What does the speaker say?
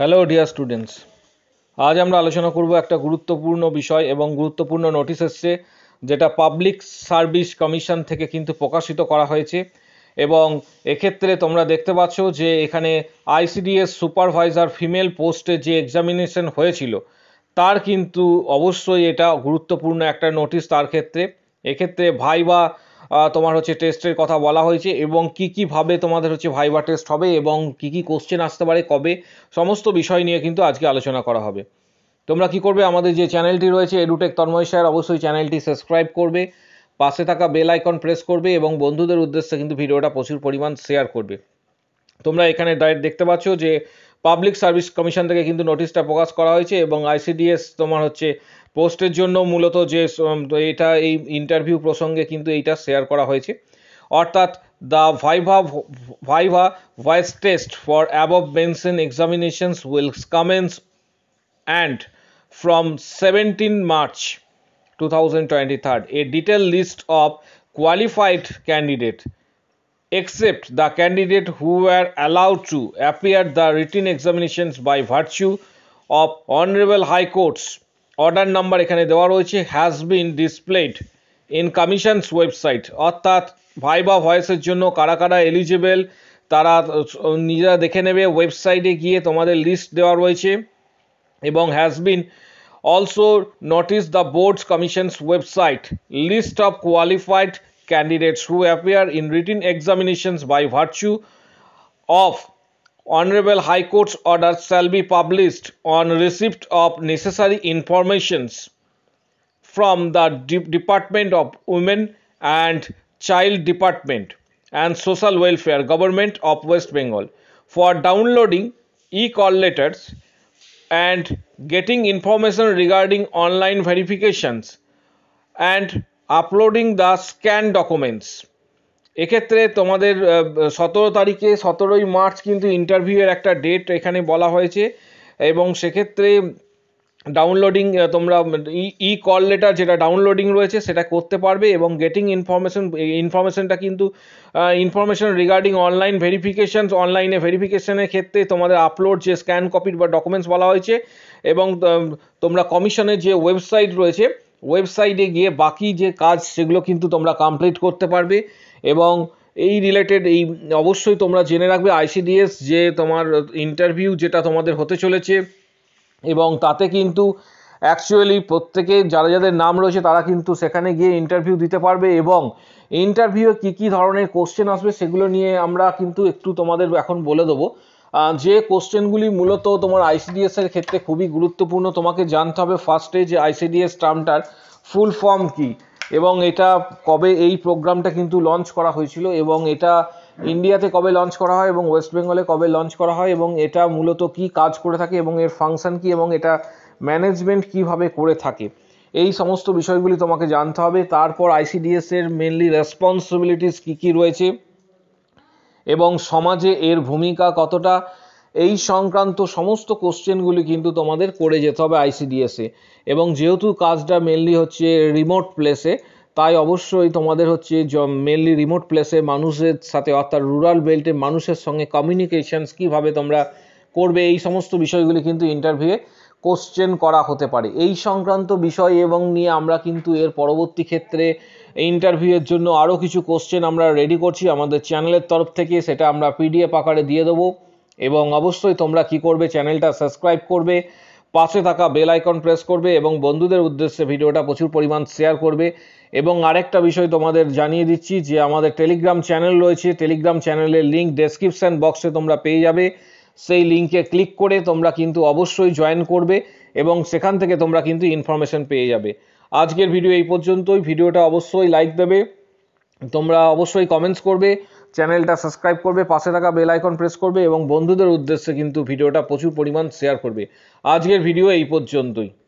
Hello dear students, আজ আমরা আলোচনা করব একটা গুরুত্বপূর্ণ বিষয় এবং গুরুত্বপূর্ণ নোটিশ এসছে, যেটা পাবলিক সার্ভিস কমিশন থেকে কিন্তু প্রকাশিত করা হয়েছে। এবং এক্ষেত্রে তোমরা দেখতে পাচ্ছ যে এখানে আইসিডিএস সুপারভাইজার ফিমেল পোস্টে যে এক্সামিনেশন হয়েছিল তার কিন্তু অবশ্যই এটা গুরুত্বপূর্ণ একটা নোটিশ। তার ক্ষেত্রে এক্ষেত্রে ভাইবা তোমার হচ্ছে টেস্টের কথা বলা হয়েছে এবং কী কীভাবে তোমাদের হচ্ছে ভাইবা টেস্ট হবে এবং কী কী কোশ্চেন আসতে পারে, কবে, সমস্ত বিষয় নিয়ে কিন্তু আজকে আলোচনা করা হবে। তোমরা কি করবে, আমাদের যে চ্যানেলটি রয়েছে এডুটেক তন্ময় স্যার, অবশ্যই চ্যানেলটি সাবস্ক্রাইব করবে, পাশে থাকা বেল আইকন প্রেস করবে এবং বন্ধুদের উদ্দেশ্যে কিন্তু ভিডিওটা প্রচুর পরিমাণ শেয়ার করবে। তোমরা এখানে ডাইরেক্ট দেখতে পাচ্ছ যে পাবলিক সার্ভিস কমিশন থেকে কিন্তু নোটিশটা প্রকাশ করা হয়েছে এবং আইসিডিএস তোমার হচ্ছে পোস্টের জন্য মূলত যে এটা এই ইন্টারভিউ প্রসঙ্গে কিন্তু এইটা শেয়ার করা হয়েছে, অর্থাৎ the viva voice test for above mention examinations will commence and from 17 March 2023 a detail list of qualified candidate except the candidate who were allowed to appear the written examinations by virtue of Honorable High Court's order number এখানে দেওয়া রয়েছে has been displayed in commission's website। অর্থাৎ viva ভয়েসের জন্য কারা কারা eligible তারা নিজেরা দেখে নেবে, ওয়েবসাইটে গিয়ে তোমাদের লিস্ট দেওয়া রয়েছে। এবং has been also notice the board's commission's website list of qualified candidates who appear in written examinations by virtue of Honorable High Court's order shall be published on receipt of necessary informations from the Department of Women and Child Department and Social Welfare, Government of West Bengal, for downloading e-call letters and getting information regarding online verifications and uploading the scan documents. এক্ষেত্রে তোমাদের 17 তারিখে 17ই March কিন্তু ইন্টারভিউয়ের একটা date এখানে বলা হয়েছে এবং সেক্ষেত্রে ডাউনলোডিং তোমরা ই কল লেটার যেটা ডাউনলোডিং রয়েছে সেটা করতে পারবে এবং গেটিং ইনফরমেশনটা কিন্তু ইনফরমেশন রিগার্ডিং অনলাইন ভেরিফিকেশানস, অনলাইনে ভেরিফিকেশানের ক্ষেত্রে তোমাদের আপলোড যে স্ক্যান কপির বা ডকুমেন্টস বলা হয়েছে এবং তোমরা কমিশনের যে ওয়েবসাইট রয়েছে ওয়েবসাইটে গিয়ে বাকি যে কাজ সেগুলো কিন্তু তোমরা কমপ্লিট করতে পারবে। এবং এই রিলেটেড এই অবশ্যই তোমরা জেনে রাখবে আইসিডিএস যে তোমার ইন্টারভিউ যেটা তোমাদের হতে চলেছে এবং তাতে কিন্তু অ্যাকচুয়ালি প্রত্যেকে যারা যাদের নাম রয়েছে তারা কিন্তু সেখানে গিয়ে ইন্টারভিউ দিতে পারবে এবং ইন্টারভিউয়ে কী কী ধরনের কোশ্চেন আসবে সেগুলো নিয়ে আমরা কিন্তু একটু তোমাদের এখন বলে দেবো। যে কোশ্চেনগুলি মূলত তোমার আইসিডিএসের ক্ষেত্রে খুবই গুরুত্বপূর্ণ, তোমাকে জানতে হবে ফার্স্টে যে আইসিডিএস টার্মটার ফুল ফর্ম কী এবং এটা কবে, এই প্রোগ্রামটা কিন্তু লঞ্চ করা হয়েছিল এবং এটা ইন্ডিয়াতে কবে লঞ্চ করা হয় এবং ওয়েস্ট বেঙ্গলে কবে লঞ্চ করা হয় এবং এটা মূলত কি কাজ করে থাকে এবং এর ফাংশন কী এবং এটা ম্যানেজমেন্ট কীভাবে করে থাকে, এই সমস্ত বিষয়গুলি তোমাকে জানতে হবে। তারপর আইসিডিএসের মেনলি রেসপন্সিবিলিটিস কী কী রয়েছে এবং সমাজে এর ভূমিকা কতটা, এই সংক্রান্ত সমস্ত কোশ্চেনগুলি কিন্তু তোমাদের করে যেতে হবে আইসিডিএসে। এবং যেহেতু কাজটা মেনলি হচ্ছে রিমোট প্লেসে, তাই অবশ্যই তোমাদের হচ্ছে মেনলি রিমোট প্লেসে মানুষের সাথে অর্থাৎ রুরাল বেল্টের মানুষের সঙ্গে কমিউনিকেশানস কীভাবে তোমরা করবে, এই সমস্ত বিষয়গুলি কিন্তু ইন্টারভিউয়ে কোশ্চেন করা হতে পারে। এই সংক্রান্ত বিষয় এবং নিয়ে আমরা কিন্তু এর পরবর্তী ক্ষেত্রে ইন্টারভিউয়ের জন্য আরও কিছু কোশ্চেন আমরা রেডি করছি আমাদের চ্যানেলের তরফ থেকে, সেটা আমরা পিডিএফ আকারে দিয়ে দেবো। এবং অবশ্যই তোমরা কি করবে, চ্যানেলটা সাবস্ক্রাইব করবে, পাশে থাকা বেল আইকন প্রেস করবে এবং বন্ধুদের উদ্দেশ্যে ভিডিওটা প্রচুর পরিমাণ শেয়ার করবে। এবং আরেকটা বিষয় তোমাদের জানিয়ে দিচ্ছি যে আমাদের টেলিগ্রাম চ্যানেল রয়েছে, টেলিগ্রাম চ্যানেলের লিঙ্ক ডেসক্রিপশান বক্সে তোমরা পেয়ে যাবে, সেই লিঙ্কে ক্লিক করে তোমরা কিন্তু অবশ্যই জয়েন করবে এবং সেখান থেকে তোমরা কিন্তু ইনফরমেশান পেয়ে যাবে। আজকের ভিডিও এই পর্যন্তই, ভিডিওটা অবশ্যই লাইক দেবে, তোমরা অবশ্যই কমেন্টস করবে, চ্যানেলটা সাবস্ক্রাইব করবে, পাশে থাকা বেল আইকন প্রেস করবে এবং বন্ধুদের উদ্দেশ্যে কিন্তু ভিডিওটা প্রচুর পরিমাণ শেয়ার করবে। আজকের ভিডিও এই পর্যন্তই।